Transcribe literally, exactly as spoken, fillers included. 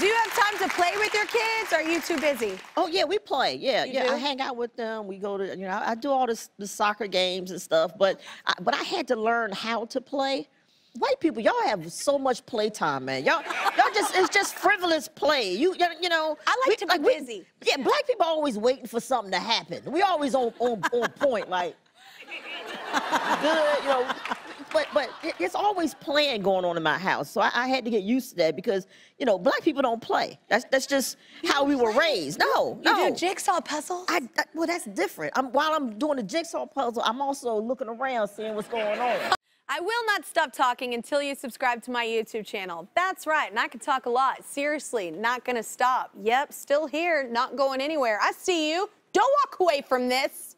Do you have time to play with your kids, or are you too busy? Oh, yeah, we play, yeah. You yeah, do? I hang out with them. We go to, you know, I do all this, the soccer games and stuff, but I, but I had to learn how to play. White people, y'all have so much playtime, man. Y'all, y'all just, it's just frivolous play. You, you know. I like we, to be like, busy. We, yeah, black people are always waiting for something to happen. We always on, on, on point, like, good, you know. But, but it's always playing going on in my house, so I, I had to get used to that because, you know, black people don't play. That's, that's just you how we play. were raised. No, you no. You do jigsaw puzzles? I, I, well, that's different. I'm, while I'm doing the jigsaw puzzle, I'm also looking around, seeing what's going on. I will not stop talking until you subscribe to my YouTube channel. That's right, and I can talk a lot. Seriously, not gonna stop. Yep, still here, not going anywhere. I see you. Don't walk away from this.